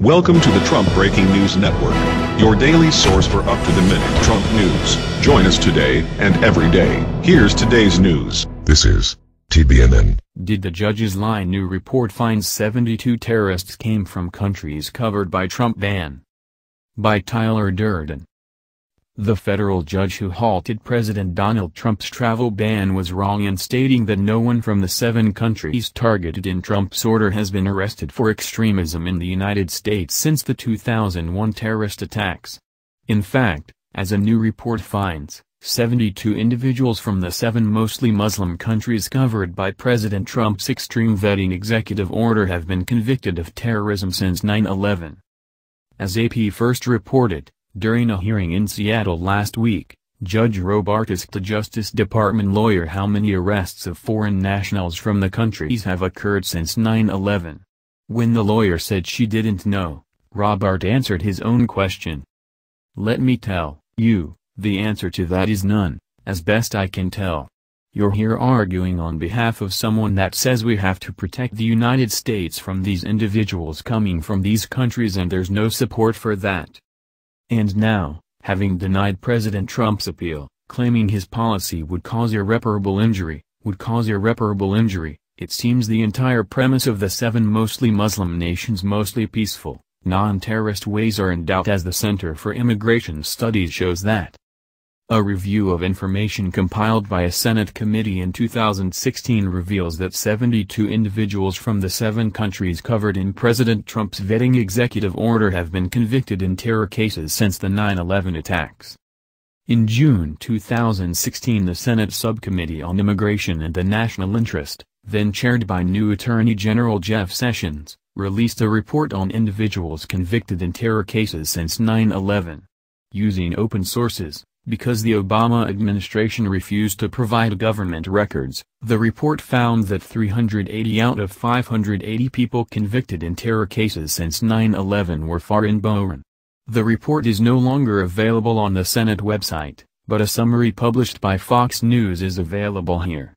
Welcome to the Trump Breaking News Network, your daily source for up-to-the-minute Trump news. Join us today and every day. Here's today's news. This is TBNN. Did the judges lie? New report finds 72 terrorists came from countries covered by Trump ban. By Tyler Durden. The federal judge who halted President Donald Trump's travel ban was wrong in stating that no one from the 7 countries targeted in Trump's order has been arrested for extremism in the United States since the 2001 terrorist attacks. In fact, as a new report finds, 72 individuals from the 7 mostly Muslim countries covered by President Trump's extreme vetting executive order have been convicted of terrorism since 9/11. As AP first reported, during a hearing in Seattle last week, Judge Robart asked the Justice Department lawyer how many arrests of foreign nationals from the countries have occurred since 9/11. When the lawyer said she didn't know, Robart answered his own question. "Let me tell you, the answer to that is none, as best I can tell. You're here arguing on behalf of someone that says we have to protect the United States from these individuals coming from these countries, and there's no support for that." And now, having denied President Trump's appeal, claiming his policy would cause irreparable injury, it seems the entire premise of the 7 mostly Muslim nations' mostly peaceful, non-terrorist ways are in doubt, as the Center for Immigration Studies shows that. A review of information compiled by a Senate committee in 2016 reveals that 72 individuals from the 7 countries covered in President Trump's vetting executive order have been convicted in terror cases since the 9/11 attacks. In June 2016, the Senate Subcommittee on Immigration and the National Interest, then chaired by new Attorney General Jeff Sessions, released a report on individuals convicted in terror cases since 9/11. Using open sources, because the Obama administration refused to provide government records, the report found that 380 out of 580 people convicted in terror cases since 9/11 were foreign-born. The report is no longer available on the Senate website, but a summary published by Fox News is available here.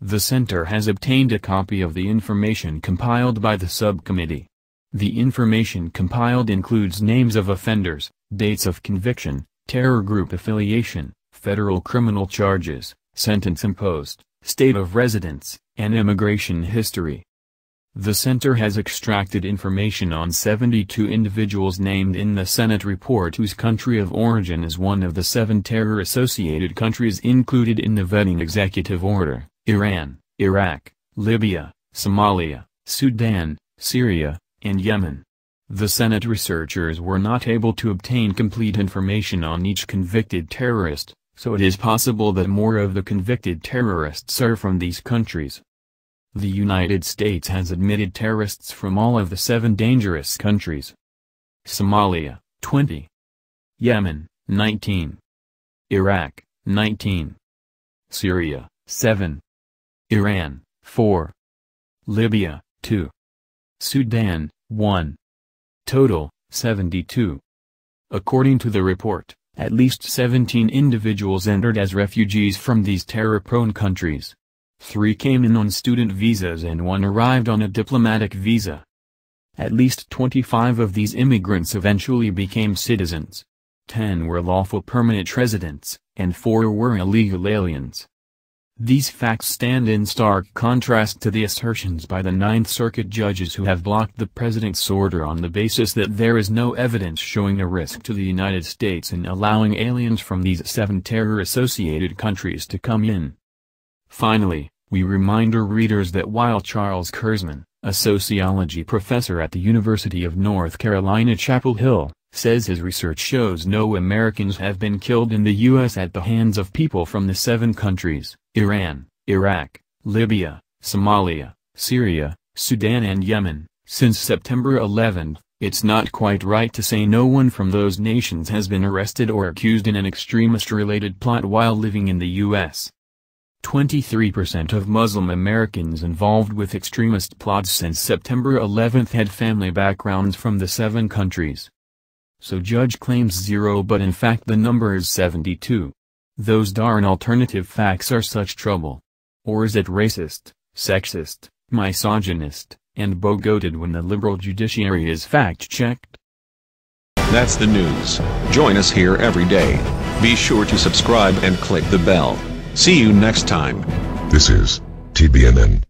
The center has obtained a copy of the information compiled by the subcommittee. The information compiled includes names of offenders, dates of conviction, terror group affiliation, federal criminal charges, sentence imposed, state of residence, and immigration history. The center has extracted information on 72 individuals named in the Senate report whose country of origin is one of the 7 terror-associated countries included in the vetting executive order: Iran, Iraq, Libya, Somalia, Sudan, Syria, and Yemen. The Senate researchers were not able to obtain complete information on each convicted terrorist, so it is possible that more of the convicted terrorists are from these countries. The United States has admitted terrorists from all of the 7 dangerous countries: Somalia, 20; Yemen, 19; Iraq, 19; Syria, 7; Iran, 4; Libya, 2; Sudan, 1. Total, 72. According to the report, at least 17 individuals entered as refugees from these terror-prone countries. 3 came in on student visas and 1 arrived on a diplomatic visa. At least 25 of these immigrants eventually became citizens. 10 were lawful permanent residents, and 4 were illegal aliens. These facts stand in stark contrast to the assertions by the Ninth Circuit judges who have blocked the president's order on the basis that there is no evidence showing a risk to the United States in allowing aliens from these 7 terror-associated countries to come in. Finally, we remind our readers that while Charles Kurzman, a sociology professor at the University of North Carolina Chapel Hill, says his research shows no Americans have been killed in the U.S. at the hands of people from the 7 countries, Iran, Iraq, Libya, Somalia, Syria, Sudan and Yemen, since September 11, it's not quite right to say no one from those nations has been arrested or accused in an extremist-related plot while living in the U.S. 23% of Muslim Americans involved with extremist plots since September 11 had family backgrounds from the 7 countries. So judge claims 0, but in fact the number is 72. Those darn alternative facts are such trouble. Or is it racist, sexist, misogynist, and bogoted when the liberal judiciary is fact-checked. That's the news. Join us here every day. Be sure to subscribe and click the bell. See you next time. This is TBNN.